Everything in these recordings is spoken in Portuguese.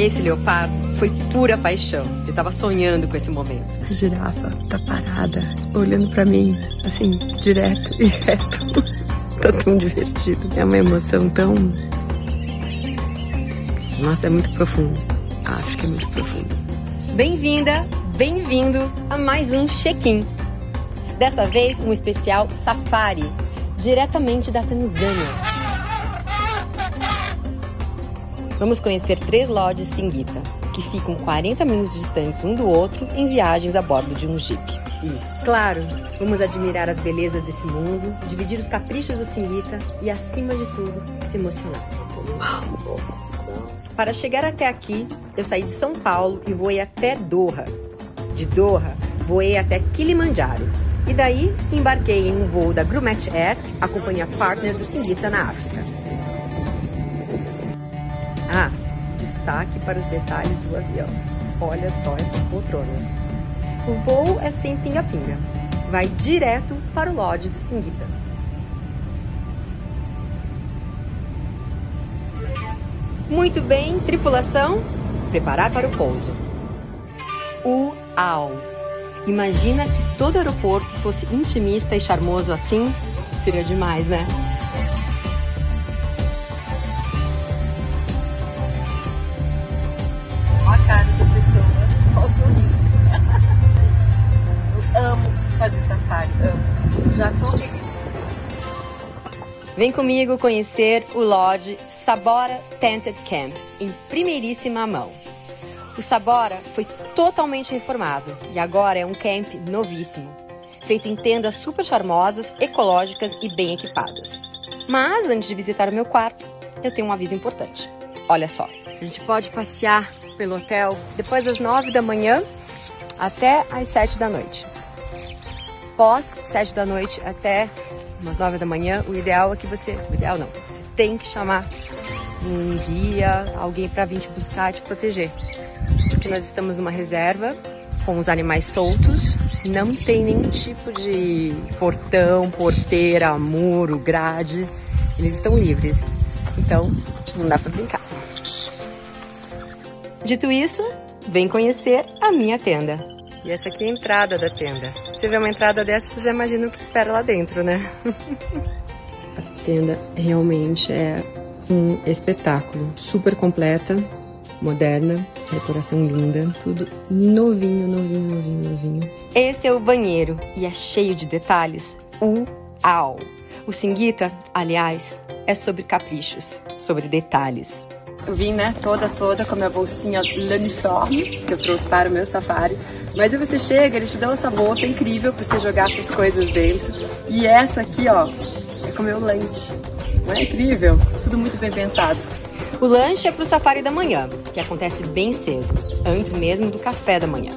Esse leopardo foi pura paixão. Eu tava sonhando com esse momento. A girafa tá parada, olhando pra mim, assim, direto e reto. Tá tão divertido. É uma emoção tão... Nossa, é muito profundo. Acho que é muito profundo. Bem-vinda, bem-vindo a mais um check-in. Desta vez, um especial safari, diretamente da Tanzânia. Vamos conhecer 3 lodges Singita, que ficam 40 minutos distantes um do outro em viagens a bordo de um jeep. E, claro, vamos admirar as belezas desse mundo, dividir os caprichos do Singita e, acima de tudo, se emocionar. Uau! Para chegar até aqui, eu saí de São Paulo e voei até Doha. De Doha, voei até Kilimanjaro. E daí, embarquei em um voo da Grumeti Air, a companhia partner do Singita na África. Ah, destaque para os detalhes do avião. Olha só essas poltronas. O voo é sem pinga-pinga. Vai direto para o lodge do Singita. Muito bem, tripulação. Preparar para o pouso. Uau! Imagina se todo aeroporto fosse intimista e charmoso assim. Seria demais, né? Vem comigo conhecer o lodge Sabora Tented Camp, em primeiríssima mão. O Sabora foi totalmente reformado e agora é um camp novíssimo, feito em tendas super charmosas, ecológicas e bem equipadas. Mas antes de visitar o meu quarto, eu tenho um aviso importante. Olha só, a gente pode passear pelo hotel depois das 9 da manhã até as 7 da noite. Pós 7 da noite até... umas 9 da manhã, o ideal é que você... O ideal não, você tem que chamar um guia, alguém para vir te buscar e te proteger. Porque nós estamos numa reserva com os animais soltos, não tem nenhum tipo de portão, porteira, muro, grade, eles estão livres. Então, não dá para brincar. Dito isso, vem conhecer a minha tenda. E essa aqui é a entrada da tenda. Se você vê uma entrada dessa, você já imagina o que espera lá dentro, né? A tenda realmente é um espetáculo. Super completa, moderna, decoração linda, tudo novinho, novinho, novinho, novinho. Esse é o banheiro e é cheio de detalhes. Uau! O Singita, aliás, é sobre caprichos, sobre detalhes. Eu vim, né, toda com a minha bolsinha uniforme que eu trouxe para o meu safari. Mas aí você chega, eles te dão essa bolsa incrível para você jogar suas coisas dentro. E essa aqui, ó, é com o meu lanche. Não é incrível? Tudo muito bem pensado. O lanche é para o safari da manhã, que acontece bem cedo, antes mesmo do café da manhã.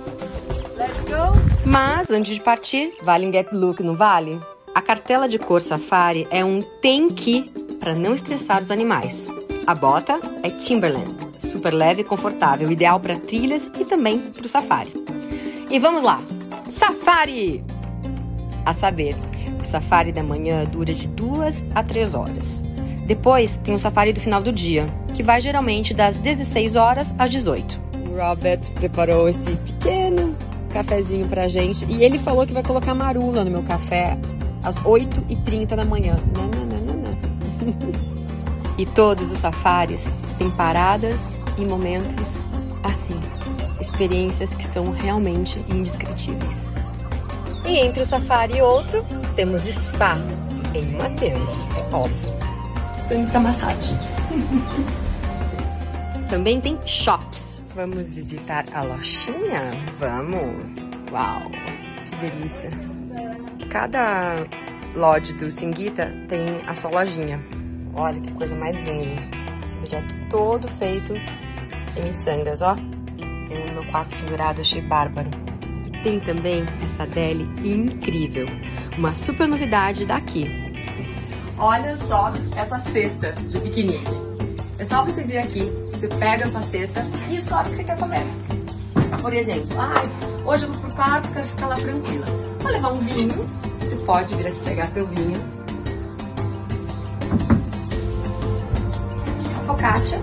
Let's go! Mas antes de partir, vale um get look, não vale? A cartela de cor safari é um tem que para não estressar os animais. A bota é Timberland, super leve e confortável, ideal para trilhas e também para o safari. E vamos lá, safari! A saber, o safari da manhã dura de 2 a 3 horas. Depois tem o safari do final do dia, que vai geralmente das 16 horas às 18. O Robert preparou esse pequeno cafezinho pra gente e ele falou que vai colocar marula no meu café às 8h30 da manhã. Não. E todos os safaris têm paradas e momentos assim, experiências que são realmente indescritíveis. E entre um safari e outro, temos spa em uma tenda, é óbvio. Estou indo para massagem. Também tem shops. Vamos visitar a lojinha? Vamos! Uau, que delícia! Cada lodge do Singita tem a sua lojinha. Olha que coisa mais linda. Esse projeto todo feito em miçangas, ó. Tem no meu quarto pendurado, achei bárbaro. E tem também essa deli incrível. Uma super novidade daqui. Olha só essa cesta de piquenique. É só você vir aqui, você pega a sua cesta e escolhe o que você quer comer. Por exemplo, hoje eu vou pro quarto, quero ficar lá tranquila. Vou levar um vinho. Você pode vir aqui pegar seu vinho. Focaccia,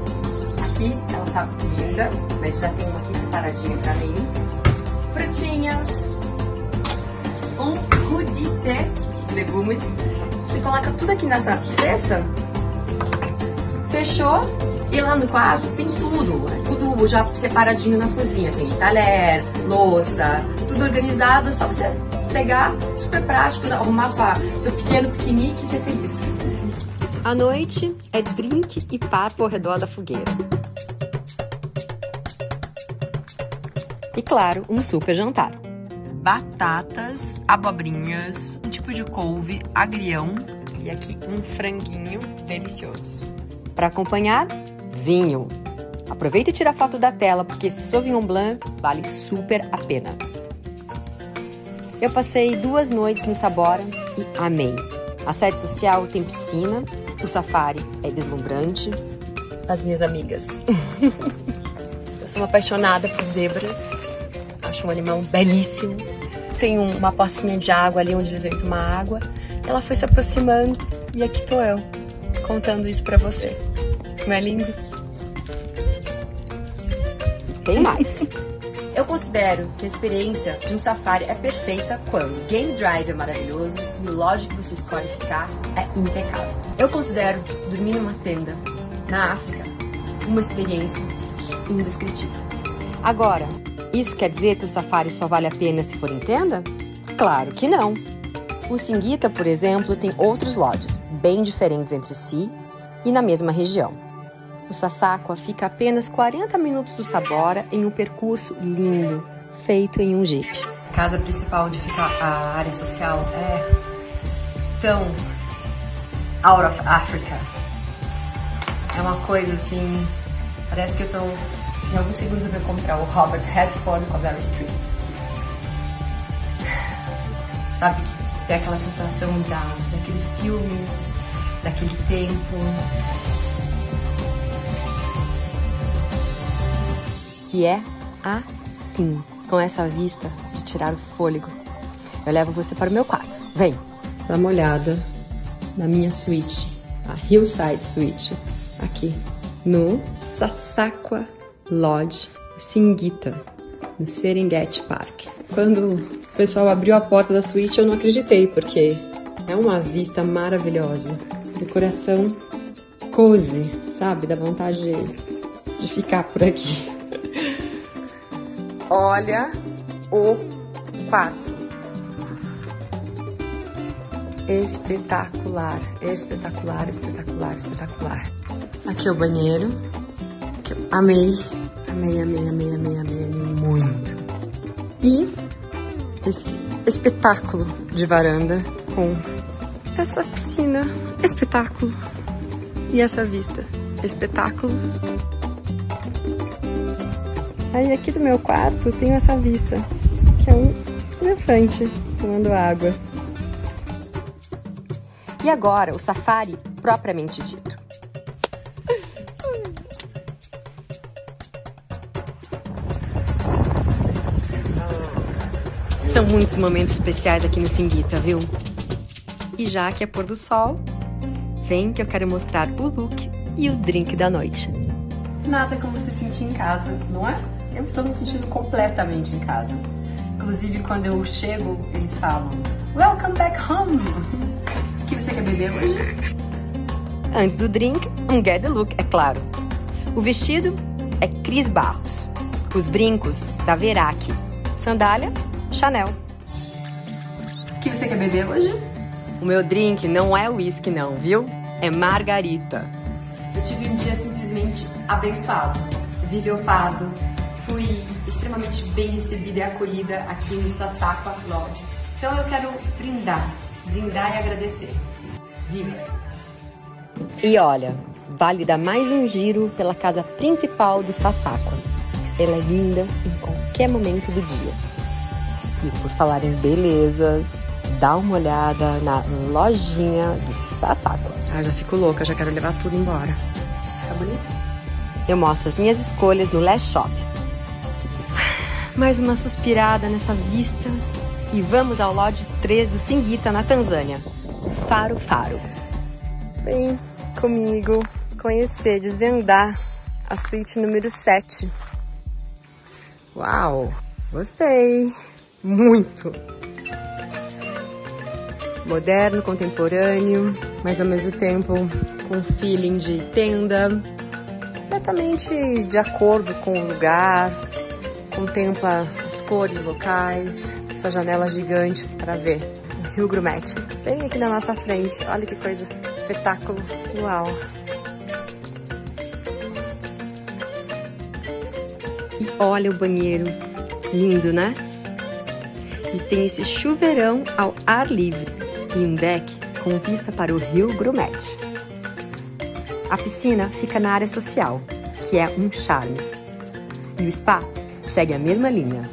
aqui, ela tá linda, mas já tem uma aqui separadinha pra mim. Frutinhas, um goodie de legumes. Você coloca tudo aqui nessa cesta, fechou, e lá no quarto tem tudo, tudo já separadinho na cozinha. Tem talher, louça, tudo organizado, só você pegar, super prático, arrumar seu pequeno piquenique e ser feliz. A noite é drink e papo ao redor da fogueira. E claro, um super jantar. Batatas, abobrinhas, um tipo de couve, agrião e aqui um franguinho delicioso. Para acompanhar, vinho. Aproveita e tira a foto da tela, porque esse Sauvignon Blanc vale super a pena. Eu passei 2 noites no Sabora e amei. A sede social tem piscina, o safari é deslumbrante. As minhas amigas. Eu sou uma apaixonada por zebras. Acho um animal belíssimo. Tem uma pocinha de água ali onde eles vão tomar água. Ela foi se aproximando e aqui tô eu, contando isso pra você. Não é lindo? Tem mais. Eu considero que a experiência de um safari é perfeita quando o game drive é maravilhoso e o lodge que você escolhe ficar é impecável. Eu considero dormir numa tenda na África uma experiência indescritível. Agora, isso quer dizer que o safari só vale a pena se for em tenda? Claro que não! O Singita, por exemplo, tem outros lodges bem diferentes entre si e na mesma região. O Sasakwa fica a apenas 40 minutos do Sabora em um percurso lindo, feito em um jeep. A casa principal onde fica a área social é tão out of Africa. É uma coisa assim, parece que eu estou em alguns segundos eu vou encontrar o Robert Redford com a Verac. Sabe, que tem aquela sensação daqueles filmes, daquele tempo. E é assim, com essa vista de tirar o fôlego. Eu levo você para o meu quarto. Vem! Dá uma olhada na minha suíte, a Hillside Suite, aqui no Sasakwa Lodge Singita, no Serengeti Park. Quando o pessoal abriu a porta da suíte, eu não acreditei, porque é uma vista maravilhosa. Decoração cozy, sabe? Dá vontade de ficar por aqui. Olha o quarto. Espetacular, espetacular, espetacular, espetacular. Aqui é o banheiro. Que eu amei, amei, amei, amei, amei, amei, amei muito. E esse espetáculo de varanda com essa piscina, espetáculo. E essa vista, espetáculo. Aí aqui do meu quarto tenho essa vista, que é um elefante tomando água. E agora o safari propriamente dito. São muitos momentos especiais aqui no Singita, viu? E já que é pôr do sol, vem que eu quero mostrar o look e o drink da noite. Nada como se sentir em casa, não é? Eu estou me sentindo completamente em casa. Inclusive, quando eu chego, eles falam "Welcome back home!" O que você quer beber hoje? Antes do drink, um get the look, é claro. O vestido é Cris Barros. Os brincos, da Verac. Sandália, Chanel. O que você quer beber hoje? O meu drink não é uísque não, viu? É margarita. Eu tive um dia simplesmente abençoado, vilopado. Fui extremamente bem recebida e acolhida aqui no Sasakwa Lodge. Então eu quero brindar e agradecer. Viva! E olha, vale dar mais um giro pela casa principal do Sasakwa. Ela é linda em qualquer momento do dia. E por falar em belezas, dá uma olhada na lojinha do Sasakwa. Ah, já fico louca, já quero levar tudo embora. Tá bonito? Eu mostro as minhas escolhas no Last Shop. Mais uma suspirada nessa vista e vamos ao Lodge 3 do Singita, na Tanzânia, o Faro Faro. Vem comigo conhecer, desvendar a suíte número 7. Uau, gostei muito. Moderno, contemporâneo, mas ao mesmo tempo com feeling de tenda, completamente de acordo com o lugar. Contempla as cores locais, essa janela gigante para ver o Rio Grumeti bem aqui na nossa frente. Olha que coisa, espetáculo, uau. E olha o banheiro, lindo, né? E tem esse chuveirão ao ar livre e um deck com vista para o Rio Grumeti. A piscina fica na área social, que é um charme. E o spa segue a mesma linha.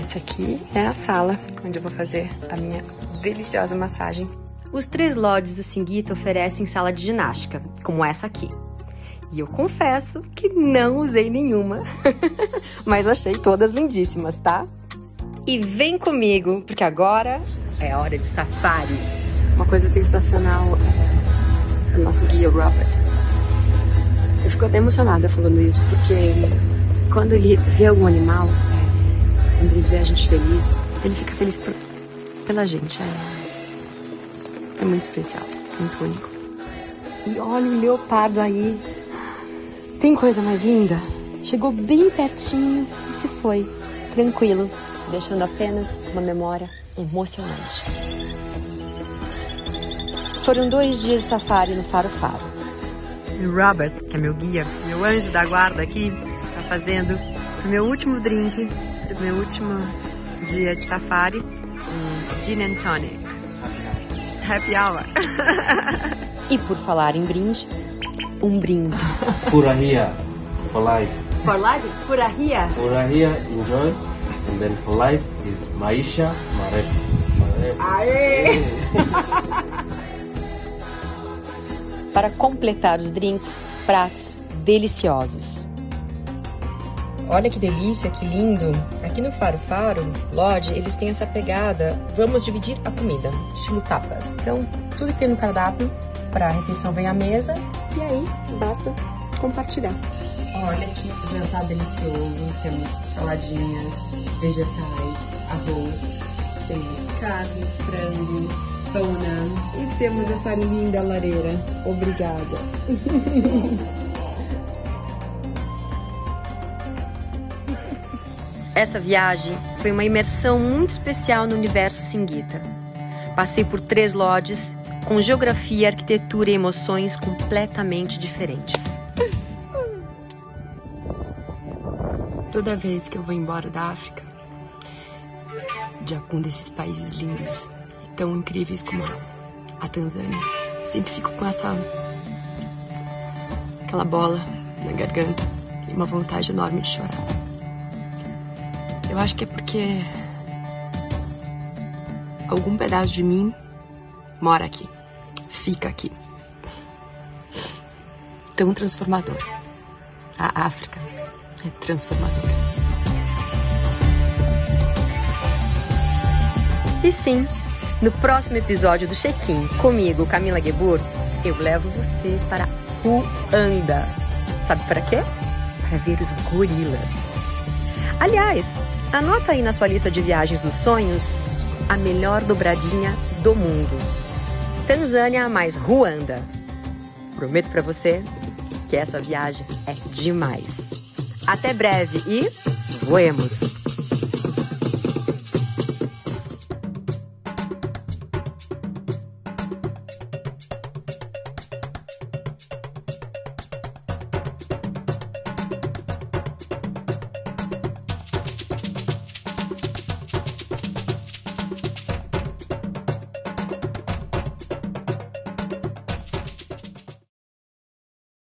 Essa aqui é a sala onde eu vou fazer a minha deliciosa massagem. Os 3 lodges do Singita oferecem sala de ginástica, como essa aqui. E eu confesso que não usei nenhuma, mas achei todas lindíssimas, tá? E vem comigo, porque agora é hora de safari. Uma coisa sensacional é o nosso guia, Robert. Eu fico até emocionada falando isso, porque quando ele vê algum animal, quando ele vê a gente feliz, ele fica feliz pela gente. É muito especial, muito único. E olha o leopardo aí. Tem coisa mais linda? Chegou bem pertinho e se foi, tranquilo, deixando apenas uma memória emocionante. Foram 2 dias de safari no Faro Faro. E o Robert, que é meu guia, meu anjo da guarda aqui, tá fazendo o meu último drink, o meu último dia de safari, um gin and tonic. Happy hour! E por falar em brinde, um brinde. Furahia, for life. For life? Furahia? Furahia, enjoy. And then for life is Maisha, Marek. Aê! Para completar os drinks, pratos deliciosos. Olha que delícia, que lindo. Aqui no Faro Faro Lodge, eles têm essa pegada. Vamos dividir a comida, estilo tapas. Então, tudo que tem no cardápio, para a refeição vem à mesa. E aí, basta compartilhar. Olha que jantar delicioso. Temos saladinhas, vegetais, arroz, temos carne, frango, pão e temos essa linda lareira. Obrigada. Essa viagem foi uma imersão muito especial no universo Singita. Passei por 3 lodges, com geografia, arquitetura e emoções completamente diferentes. Toda vez que eu vou embora da África, de algum desses países lindos e tão incríveis como a Tanzânia, sempre fico com aquela bola na garganta e uma vontade enorme de chorar. Eu acho que é porque algum pedaço de mim mora aqui. Fica aqui. Tão transformador. A África é transformadora. E sim, no próximo episódio do Check-in, comigo, Camila Guebur, eu levo você para Ruanda. Sabe para quê? Para ver os gorilas. Aliás, anota aí na sua lista de viagens dos sonhos a melhor dobradinha do mundo. Tanzânia mais Ruanda. Prometo pra você que essa viagem é demais. Até breve e voemos!